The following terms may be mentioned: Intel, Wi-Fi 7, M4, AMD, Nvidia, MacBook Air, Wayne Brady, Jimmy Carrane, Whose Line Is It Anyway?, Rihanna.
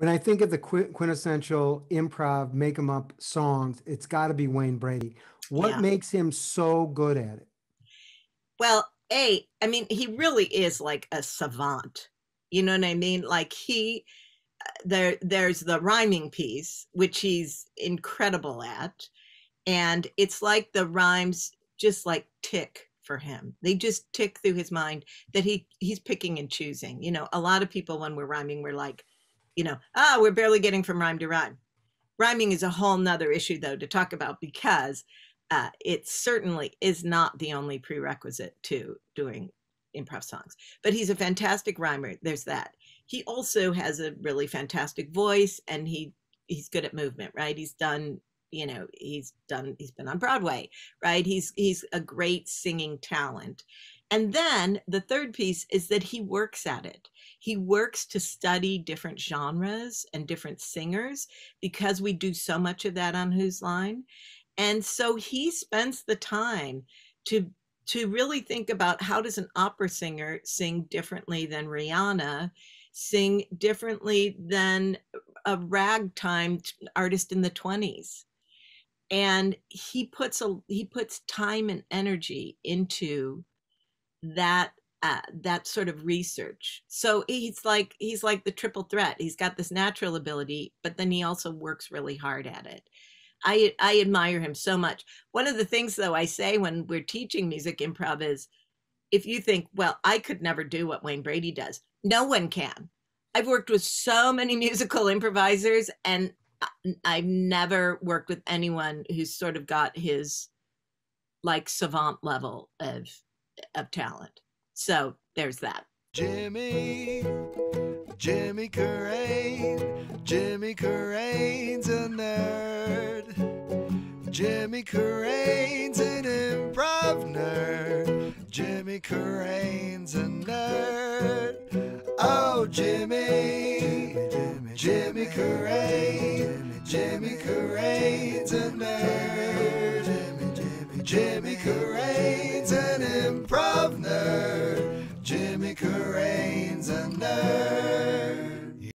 When I think of the quintessential improv make 'em up songs, it's got to be Wayne Brady. What makes him so good at it? Well, I mean, he really is like a savant. You know what I mean? Like he, there's the rhyming piece, which he's incredible at. And it's like the rhymes just like tick for him. They just tick through his mind that he's picking and choosing. You know, a lot of people when we're rhyming, we're like, you know, we're barely getting from rhyme to rhyme. Rhyming is a whole nother issue though to talk about, because it certainly is not the only prerequisite to doing improv songs, but he's a fantastic rhymer. There's that. He also has a really fantastic voice, and he's good at movement, right? He's done, you know, he's been on Broadway, right? He's a great singing talent. And then the third piece is that he works at it. He works to study different genres and different singers, because we do so much of that on Whose Line. And so he spends the time to really think about, how does an opera singer sing differently than Rihanna, sing differently than a ragtime artist in the 20s? And he puts time and energy into that that sort of research. So he's like the triple threat. He's got this natural ability, but then he also works really hard at it. I admire him so much. One of the things though I say when we're teaching music improv is, if you think, well, I could never do what Wayne Brady does, no one can. I've worked with so many musical improvisers, and I've never worked with anyone who's sort of got his like savant level of talent. So there's that. Jimmy Carrane, Jimmy Carrane's a nerd. Jimmy Carrane's an improv nerd. Jimmy Carrane's a nerd. Oh, Jimmy, Jimmy Carrane, Jimmy Carrane's a nerd. Jimmy Carrane's an improv nerd. Jimmy Carrane's a nerd.